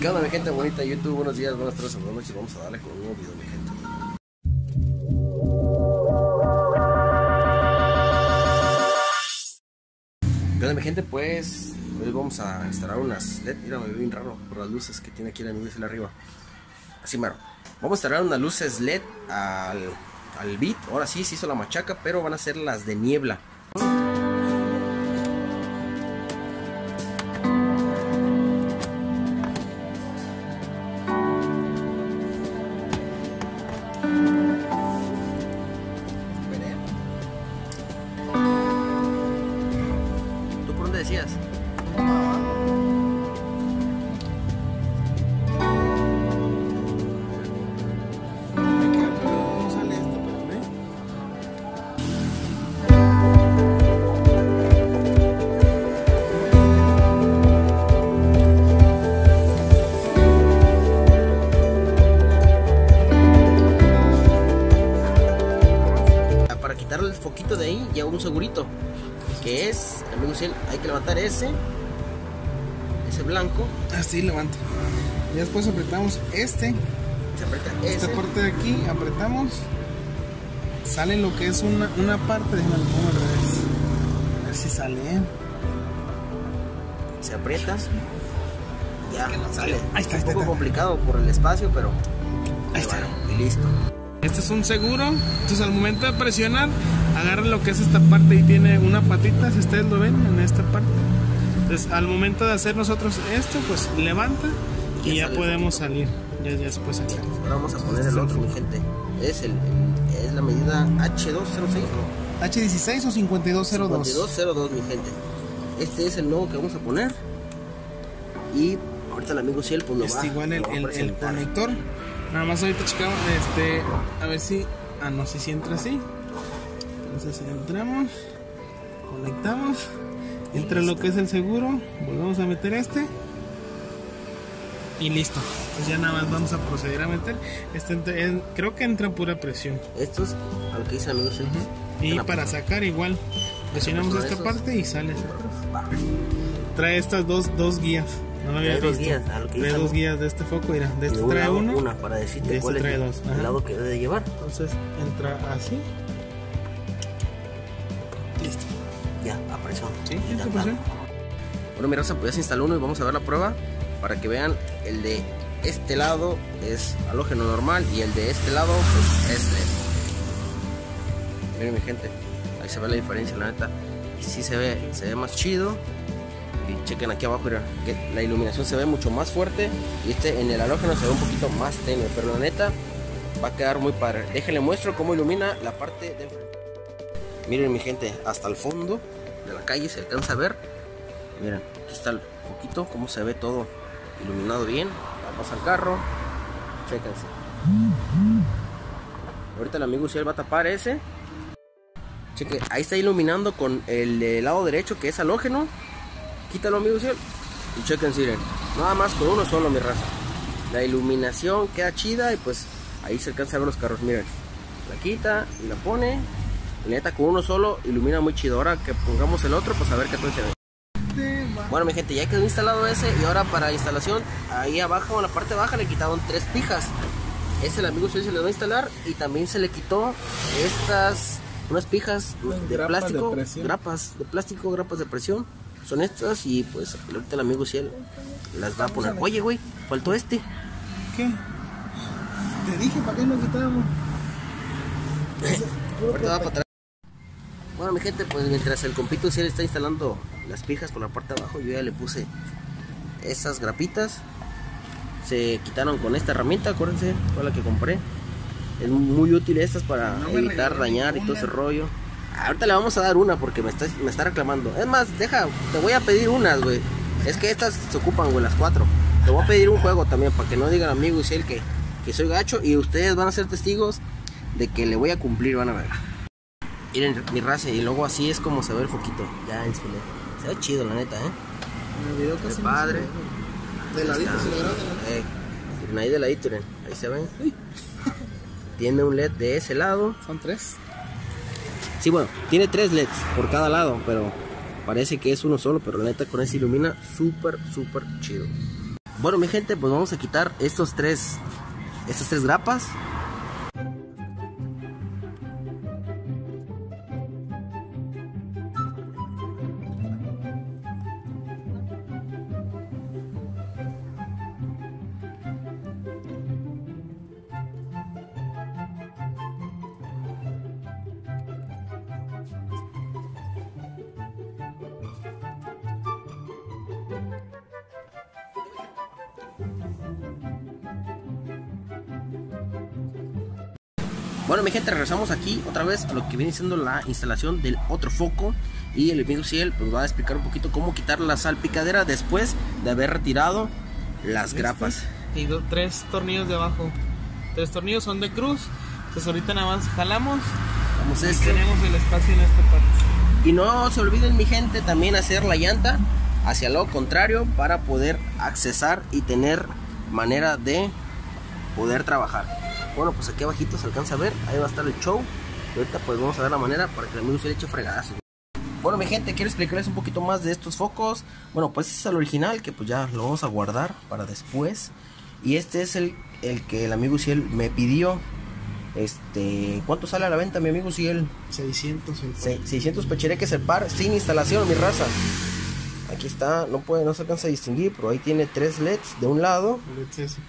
¿Qué onda, mi gente bonita? YouTube, buenos días, buenas tardes, buenas noches. Vamos a darle con un nuevo video, mi gente. ¿Qué onda, mi gente? Pues hoy vamos a instalar unas LED. Mira, me veo bien raro por las luces que tiene aquí la nube arriba. Así mero. Vamos a instalar unas luces LED al Beat. Ahora sí se hizo la machaca, pero van a ser las de niebla. El foquito de ahí lleva un segurito que es el mismo Ciel. Hay que levantar ese blanco, así levanto, y después apretamos esta parte de aquí, apretamos, sale lo que es una parte. Déjame lo pongo al revés, a ver si sale, se aprieta, ya sale. Ahí está, un poco complicado por el espacio, pero ahí está, y listo. Este es un seguro, entonces al momento de presionar, agarra lo que es esta parte y tiene una patita, si ustedes lo ven, en esta parte. Entonces al momento de hacer nosotros esto, pues levanta y ya podemos salir. Ya después acá. Ahora vamos a poner el otro, mi gente. Es la medida H206, ¿no? H16 o 5202. 5202, mi gente. Este es el nuevo que vamos a poner. Y ahorita el amigo Ciel pues lo va a presentar. Es igual el conector. Nada más ahorita checamos, a ver si, no sé si entra así. Entonces entramos, conectamos, entra lo que es el seguro, volvemos a meter y listo. Entonces ya nada más vamos a proceder a meter, creo que entra pura presión. Esto es lo que dice el amigo. Y para sacar igual, presionamos esta parte y sale. Trae estas dos guías. No lo había visto. Trae dos guías de este foco, mira, de este trae una para decirte cuál es el lado que debe llevar. Entonces entra así. Listo. Ya, a presión. Sí, ya está. Bueno, mi raza, pues ya se instaló uno y vamos a ver la prueba para que vean. El de este lado es halógeno normal y el de este lado pues es LED. Miren, mi gente, ahí se ve la diferencia, la neta. Sí se ve más chido. Y chequen aquí abajo, mira, que la iluminación se ve mucho más fuerte y en el halógeno se ve un poquito más tenue, pero la neta va a quedar muy padre. Déjenle muestro cómo ilumina la parte de enfrente. Miren, mi gente, hasta el fondo de la calle se alcanza a ver. Miren, aquí está el foquito, cómo se ve todo iluminado bien. Vamos al carro, chéquense. Ahorita el amigo Uziel va a tapar ese. Cheque, ahí está iluminando con el lado derecho que es halógeno. Quítalo, amigo Ciel, y chequen, Siren. Nada más con uno solo, mi raza. La iluminación queda chida y pues ahí se alcanza a ver los carros, miren. La quita y la pone. Y neta, con uno solo ilumina muy chido. Ahora que pongamos el otro, pues a ver qué tal se ve. Bueno, mi gente, ya quedó instalado ese. Y ahora para instalación, ahí abajo, en la parte baja, le quitaron 3 pijas. Ese el amigo Ciel se le va a instalar. Y también se le quitó unas pijas de plástico. Grapas de presión. Son estas y pues ahorita el amigo Ciel las va a poner. Oye, güey, faltó este. ¿Qué? Te dije para qué lo quitábamos. Ahorita va para atrás. Bueno, mi gente, pues mientras el compito Ciel está instalando las pijas por la parte de abajo, yo ya le puse esas grapitas. Se quitaron con esta herramienta, acuérdense, fue la que compré. Es muy útil estas para evitar dañar y todo ese rollo. Ahorita le vamos a dar una porque me está reclamando. Es más, te voy a pedir unas, güey. Es que estas se ocupan, güey, las 4. Te voy a pedir un juego también para que no digan amigo Uziel que soy gacho. Y ustedes van a ser testigos de que le voy a cumplir, van a ver. Miren, mi raza, y luego así es como se ve el foquito. Ya en su LED. Se ve chido, la neta, ¿eh? En el video que se padre. De ladito se lograron. Miren, ahí de ladito, miren. Ahí se ven. Tiene un LED de ese lado. Son 3. Sí, bueno, tiene 3 LEDs por cada lado, pero parece que es uno solo, pero la neta con ese ilumina súper chido. Bueno, mi gente, pues vamos a quitar estas tres grapas. Bueno, mi gente, regresamos aquí otra vez a lo que viene siendo la instalación del otro foco, y el amigo Ciel pues va a explicar un poquito cómo quitar la salpicadera después de haber retirado las grapas. Y tres tornillos de abajo, tres tornillos son de cruz, entonces ahorita nada más jalamos, vamos, tenemos el espacio en esta parte. Y no se olviden, mi gente, también hacer la llanta hacia lo contrario para poder accesar y tener manera de poder trabajar. Bueno, pues aquí abajito se alcanza a ver, ahí va a estar el show. Y ahorita pues vamos a ver la manera para que el amigo se le eche fregadazo. Bueno, mi gente, quiero explicarles un poquito más de estos focos. Bueno, pues este es el original, que pues ya lo vamos a guardar para después. Y este es el que el amigo Ciel me pidió. ¿Cuánto sale a la venta, mi amigo Ciel? 600 pechereques el par, sin instalación, mi raza. Aquí está, no se alcanza a distinguir, pero ahí tiene tres LEDs de un lado. LEDs CSP.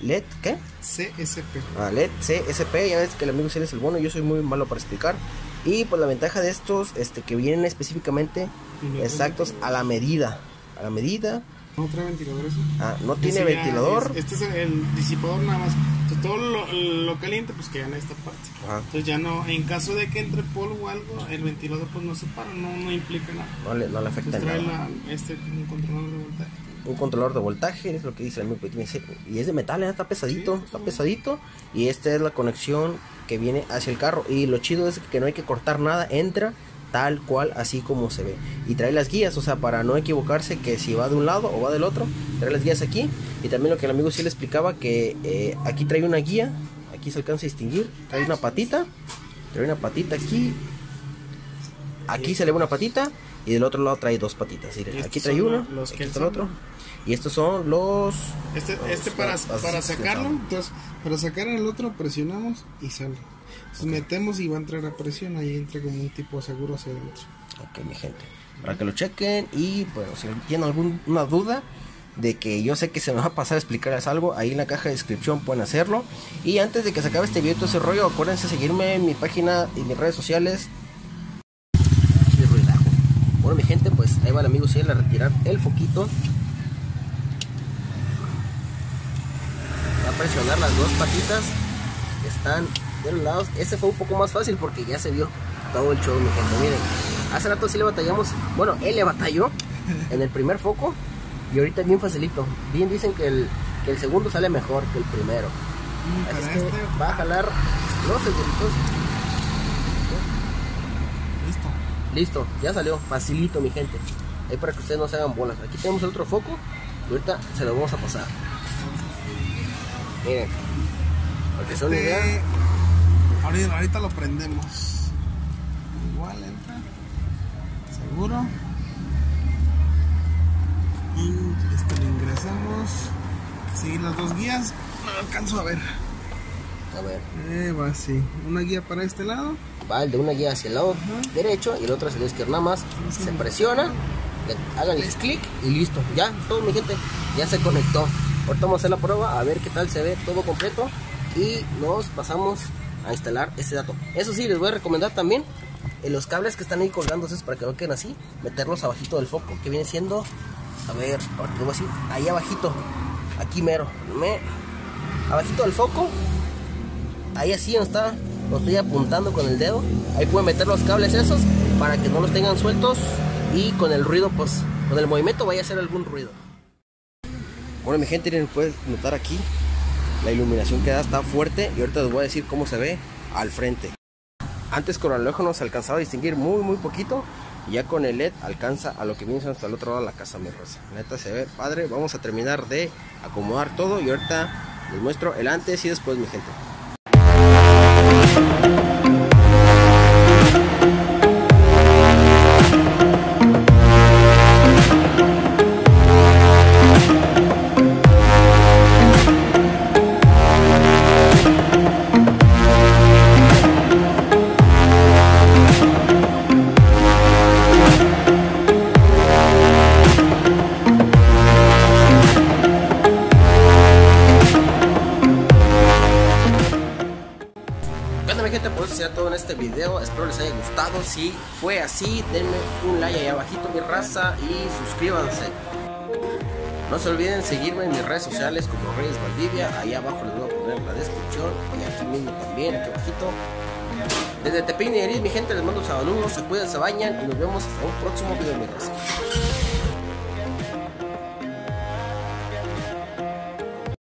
LED, ¿qué? CSP. Ah, LED, CSP, ya ves que el amigo Ciel es el bueno, yo soy muy malo para explicar. Y pues la ventaja de estos, que vienen específicamente exactos a la medida. ¿No trae ventilador eso? Ah, no tiene ventilador. Este es el disipador nada más. Entonces, todo lo caliente pues queda en esta parte. Ajá. Entonces ya no, en caso de que entre polvo o algo, el ventilador pues no se para, no implica nada. No le afecta nada. Entonces trae un controlador de voltaje. Es lo que dice el amigo, y es de metal, ¿eh? Está pesadito, sí, está pesadito. Y esta es la conexión que viene hacia el carro, y lo chido es que no hay que cortar nada, entra tal cual así como se ve, y trae las guías, o sea, para no equivocarse que si va de un lado o va del otro, trae las guías aquí. Y también lo que el amigo sí le explicaba, que aquí trae una guía, aquí se alcanza a distinguir, trae una patita, aquí se le ve una patita, y del otro lado trae dos patitas. Aquí trae uno, aquí trae otro. Y estos son los... Para sacarlo, entonces para sacar el otro presionamos y sale. Entonces metemos y va a entrar a presión, ahí entra como un tipo de seguro hacia adentro. Ok, mi gente, para que lo chequen. Y bueno, si tienen alguna duda de que yo sé que se nos va a pasar a explicarles algo, ahí en la caja de descripción pueden hacerlo. Y antes de que se acabe este video, todo ese rollo, acuérdense de seguirme en mi página y mis redes sociales. Bueno, mi gente, pues ahí va el amigo Ciel a retirar el foquito. Va a presionar las dos patitas que están de los lados. Este fue un poco más fácil porque ya se vio todo el show, mi gente. Miren, hace rato sí le batallamos. Bueno, él le batalló en el primer foco y ahorita es bien facilito. Bien dicen que el segundo sale mejor que el primero. Así es que va a jalar los seguritos. Listo, ya salió, facilito, mi gente. Ahí para que ustedes no se hagan bolas. Aquí tenemos el otro foco y ahorita se lo vamos a pasar. Miren, porque son ideas. Ahorita lo prendemos. Igual entra. Seguro. Y lo ingresamos. Seguir las dos guías. No alcanzo a ver. A ver. Va así. Una guía para este lado. Va el de una guía hacia el lado derecho y el otro hacia el izquierdo. Nada más se presiona, hagan el clic y listo. Ya, todo, mi gente, ya se conectó. Ahorita vamos a hacer la prueba a ver qué tal se ve todo completo y nos pasamos a instalar este dato. Eso sí, les voy a recomendar también los cables que están ahí colgándose para que no queden así, meterlos abajito del foco, que viene siendo, a ver, así, ahí abajito, aquí mero, abajito del foco, ahí así donde está. Lo estoy apuntando con el dedo. Ahí pueden meter los cables esos para que no los tengan sueltos y con el ruido, pues con el movimiento vaya a hacer algún ruido. Bueno, mi gente, pueden notar aquí la iluminación que da, está fuerte, y ahorita les voy a decir cómo se ve al frente. Antes con el ojo nos alcanzaba a distinguir muy poquito, y ya con el LED alcanza a lo que viene hasta el otro lado de la casa, mi raza. Neta se ve padre. Vamos a terminar de acomodar todo y ahorita les muestro el antes y después, mi gente. video, espero les haya gustado. Si fue así, denme un like ahí abajito, mi raza, y suscríbanse. No se olviden seguirme en mis redes sociales como Reyes Valdivia, ahí abajo les voy a poner la descripción y aquí mismo también, aquí abajito. Desde Tepic Nayarit, mi gente, les mando saludos, se cuidan, se bañan y nos vemos hasta un próximo video, mi raza.